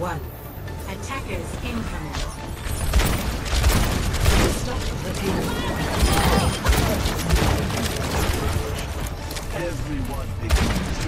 1. Attackers incoming. Stop the game. Everyone begins to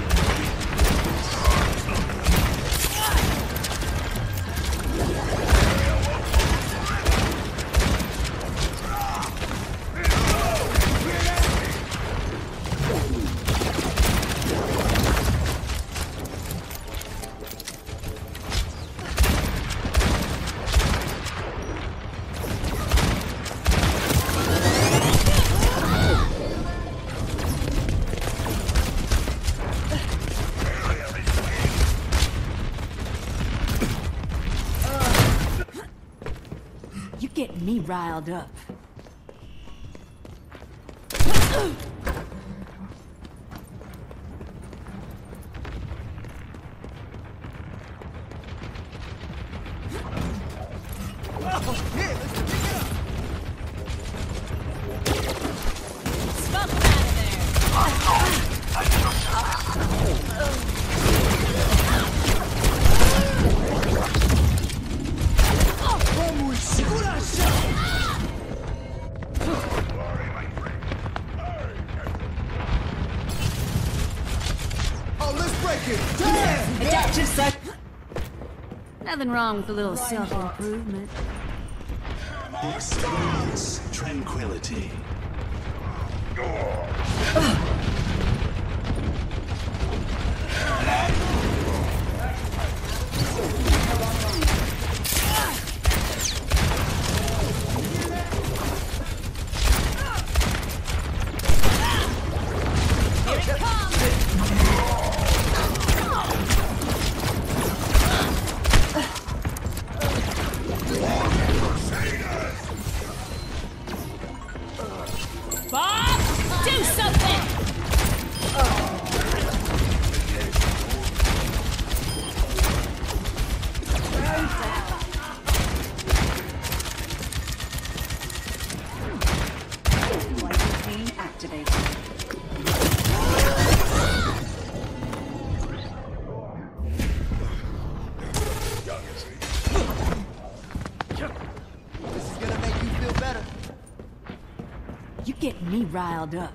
me riled up. Nothing wrong with a little self-improvement. Experience tranquility. Riled up.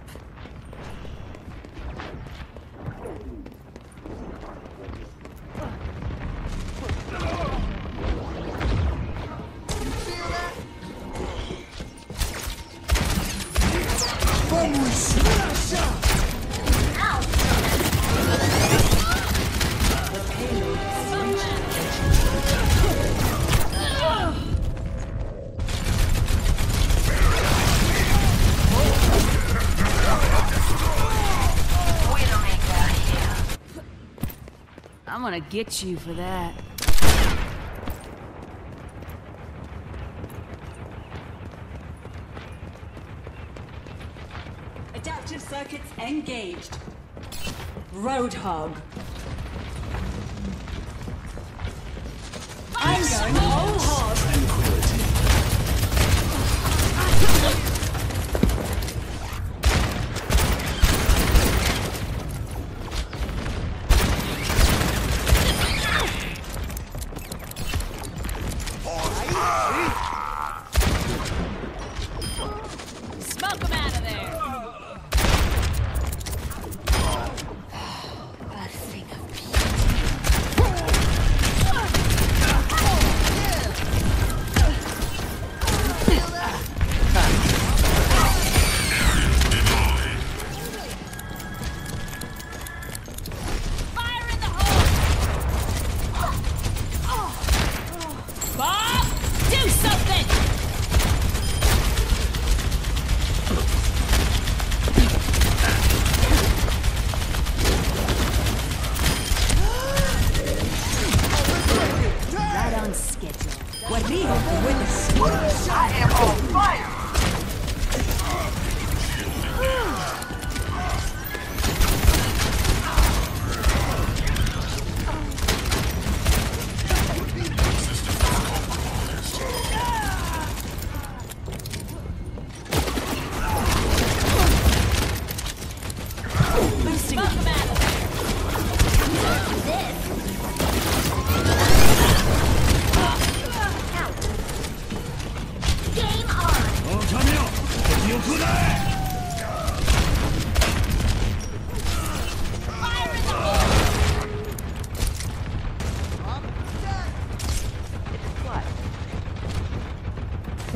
I'm gonna get you for that. Adaptive circuits engaged. Roadhog. I'm going whole hog. Tranquility. Fuck them out of there! This!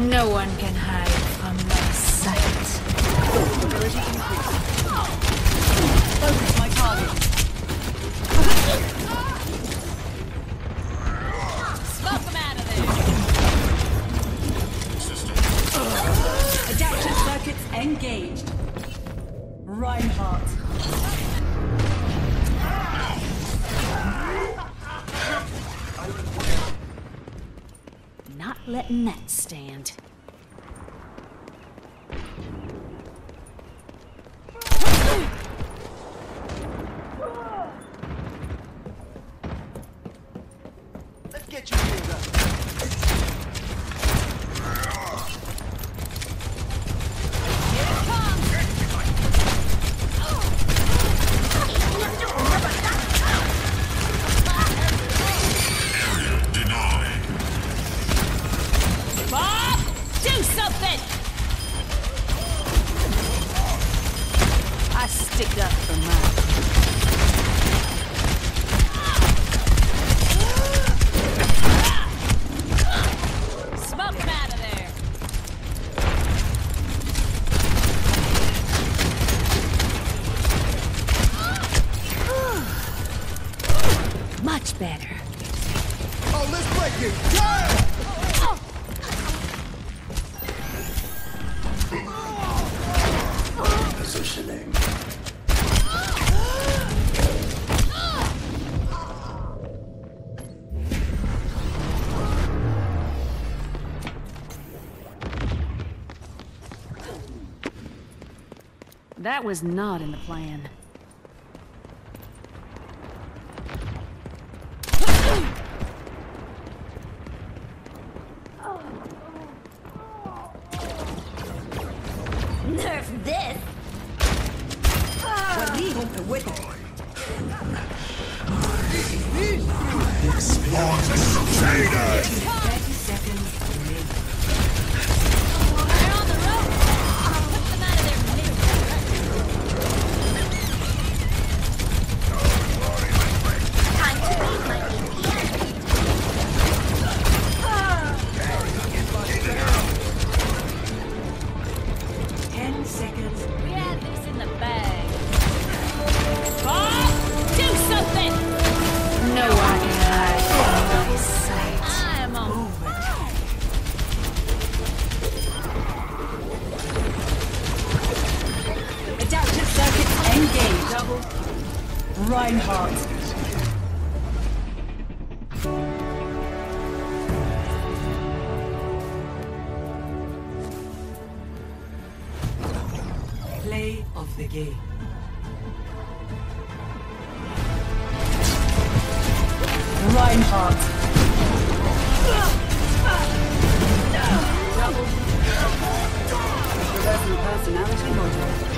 No one can hide from my sight. Focus my target. Smoke them out of there. Adaptive circuits engaged. Reinhardt. Not letting that stand. Let's get you here, better. Oh, let's break it. Yeah! Positioning. That was not in the plan. Play of the game. Reinhardt. Double. Personality model.